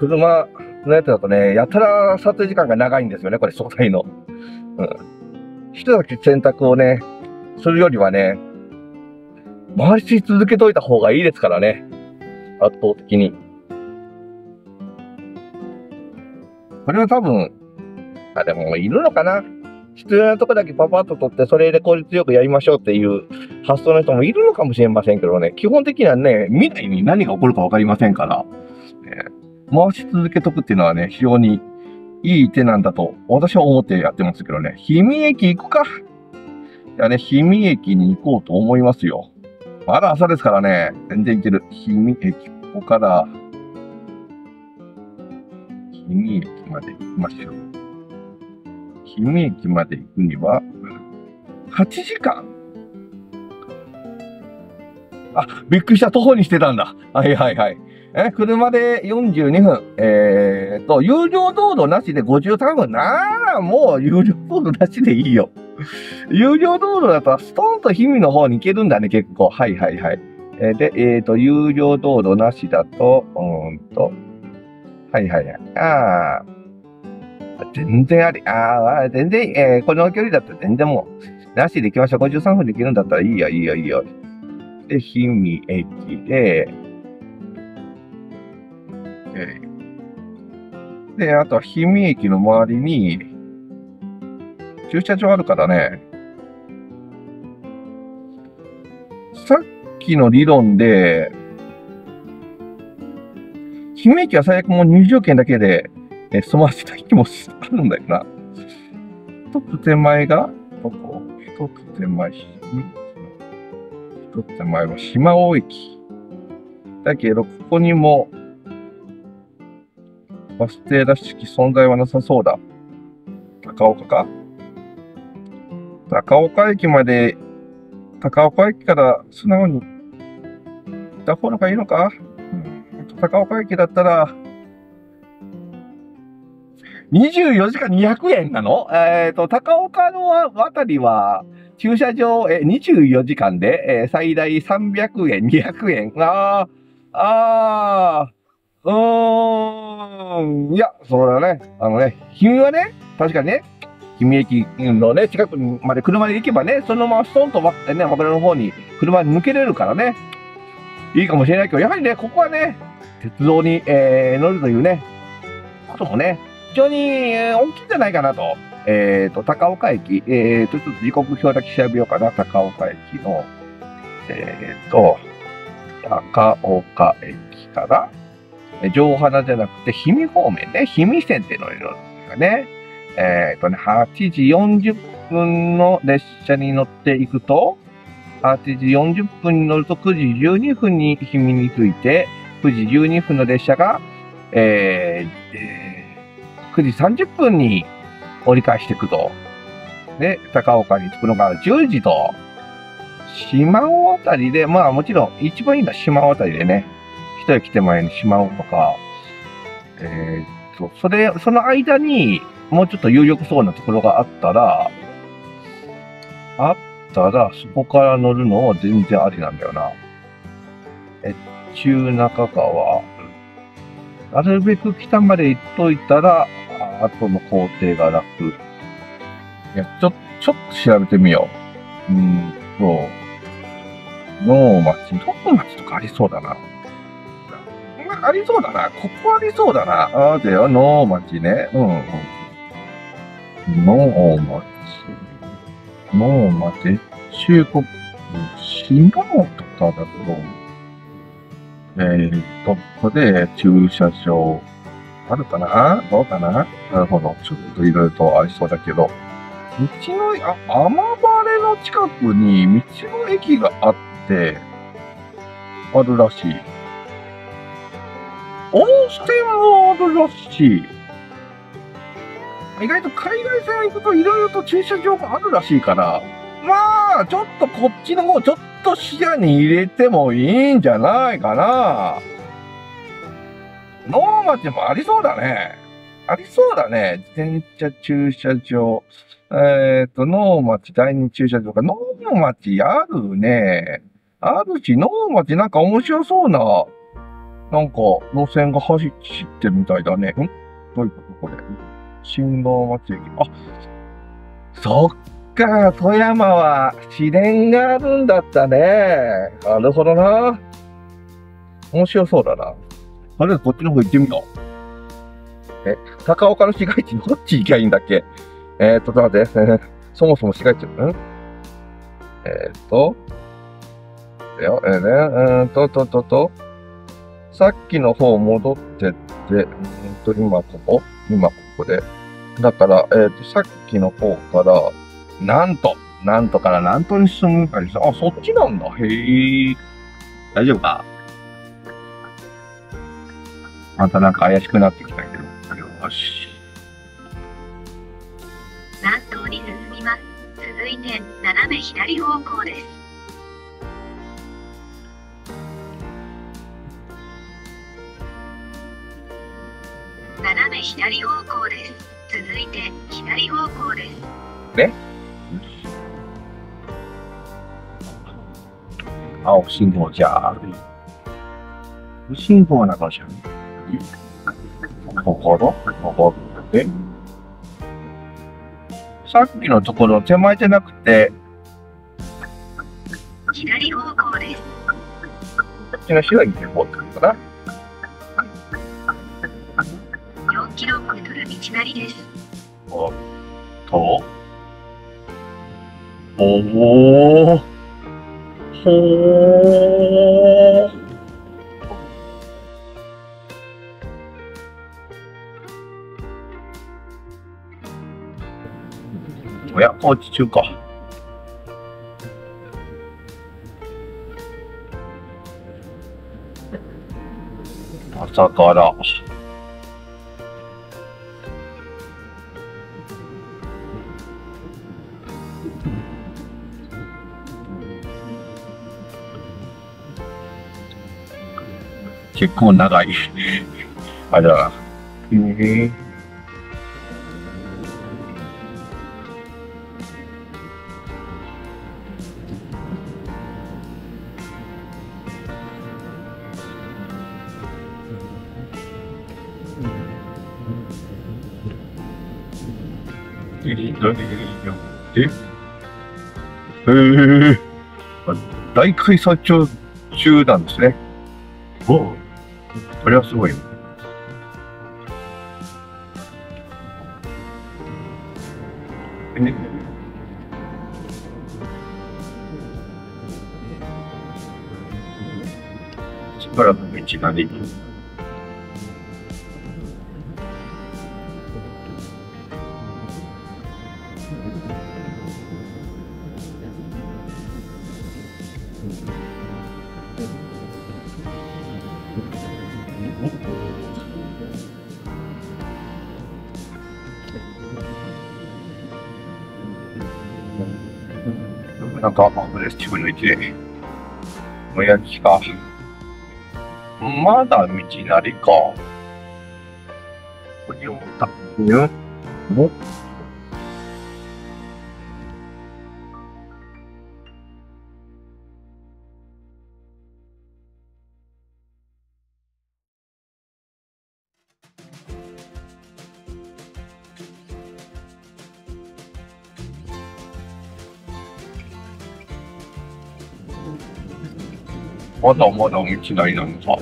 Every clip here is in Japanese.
車のやつだとね、やたら撮影時間が長いんですよね、これ、素材の。一つだけ選択をね、するよりはね、回し続けといた方がいいですからね、圧倒的に。これは多分、あ、でもいるのかな。必要なとこだけパパッと取って、それで効率よくやりましょうっていう発想の人もいるのかもしれませんけどね、基本的にはね、未来に何が起こるか分かりませんから、回し続けとくっていうのはね、非常にいい手なんだと、私は思ってやってますけどね、氷見駅行くか。いやね、氷見駅に行こうと思いますよ。まだ朝ですからね、全然行ける。氷見駅、ここから、氷見駅まで行きましょう。氷見駅まで行くには8時間。あ、びっくりした。徒歩にしてたんだ。はいはいはい。車で42分。有料道路なしで53分。なあ、もう有料道路なしでいいよ。有料道路だとストンと氷見の方に行けるんだね、結構。はいはいはい。で、有料道路なしだと、はいはいはい。ああ。全然あり。ああ、全然、この距離だったら全然もう、なしで行きましょう。53分で行けるんだったらいいよ、いいよ、いいよ。で、氷見駅で、で、あとは氷見駅の周りに、駐車場あるからね、さっきの理論で、氷見駅は最悪もう入場券だけで、済ませた気もあるんだよな。一つ手前が、どこ？一つ手前、一つ手前は島尾駅。だけど、ここにも、バス停らしき存在はなさそうだ。高岡か？高岡駅まで、高岡駅から素直に行った方がいいのか？高岡駅だったら、24時間200円なの？高岡のあたりは、駐車場、24時間で、最大300円、200円。いや、そうだね。氷見はね、確かにね、氷見駅のね、近くまで車で行けばね、そのままストンと待ってね、枕の方に車に抜けれるからね、いいかもしれないけど、やはりね、ここはね、鉄道に、乗るというね、こともね、非常に大きいんじゃないかなと。高岡駅、ちょっと時刻表だけ調べようかな。高岡駅の、高岡駅から、上花じゃなくて、氷見方面ね、氷見線っていうのに乗るんですよね。8時40分の列車に乗っていくと、8時40分に乗ると9時12分に氷見に着いて、9時12分の列車が、9時30分に折り返していくと。で、高岡に着くのが10時と、島尾あたりで、まあもちろん一番いいのは島尾あたりでね、一駅手前の島尾とか、その間にもうちょっと有力そうなところがあったら、そこから乗るのは全然ありなんだよな。中中川、なるべく北まで行っといたら、後の工程が楽。いや、ちょっと調べてみよう。能町、能町とかありそうだな。ありそうだな。ここありそうだな。ああ、だよ、能町ね。能町。能町、中国、島尾とかだと、ここで駐車場あるかな？どうかな？なるほど。ちょっといろいろとありそうだけど。雨晴れの近くに道の駅があって、あるらしい。温泉もあるらしい。意外と海外線行くといろいろと駐車場があるらしいから、まあ、ちょっとこっちの方、ちょっと視野に入れてもいいんじゃないかな。能町もありそうだね。ありそうだね。自転車駐車場。能町第二駐車場か。能町あるね。あるし、能町なんか面白そうななんか、路線が走ってるみたいだね。どういうことこれ。新能町駅。あ、そっか、富山は市電があるんだったね。なるほどな。面白そうだな。とりあえずこっちの方行ってみよう。高岡の市街地どっち行きゃいいんだっけ？ちょっと待って。そもそも市街地、さっきの方戻ってって、今ここで。だから、さっきの方から、なんとからなんとに進むかにさ、あ、そっちなんだ。へえ。大丈夫か？またなんか怪しくなってきたけど。よし。南東に進みます。続いて斜め左方向です。斜め左方向です。続いて左方向です。ね？青信号じゃある。無信号なのじゃん。ところでさっきのところ手前じゃなくて左方向です。こっちの白い方向ってことかな。4km道なりです。おっとおおほーおや、工事中か。朝から結構長いあれだな。大開催中なんですね。お、それはすごい。しばらく道なり。なんかアップです。自分の位置でもやきか。まだ道なりか。ここに思った。まだまだ道なりなのか。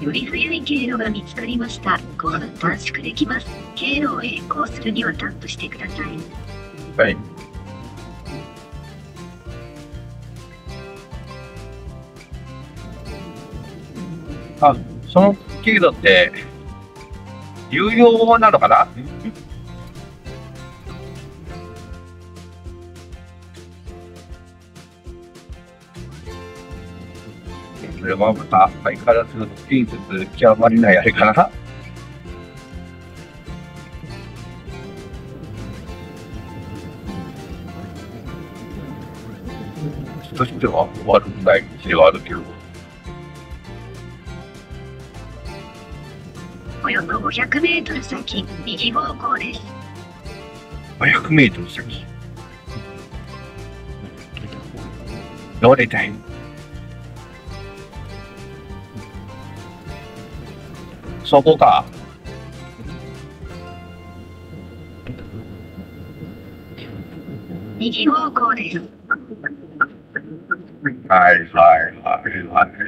より速い経路が見つかりました。後半短縮できます。経路を変更するにはタップしてください。はい。あ、その経路って有料なのかな？それはまた相変わらず近接極まりないあれかな。としては悪くない道ではあるけど。およそ500メートル先、右方向です。500メートル先。どれだい？そこか。右方向です。はいはいはいはい。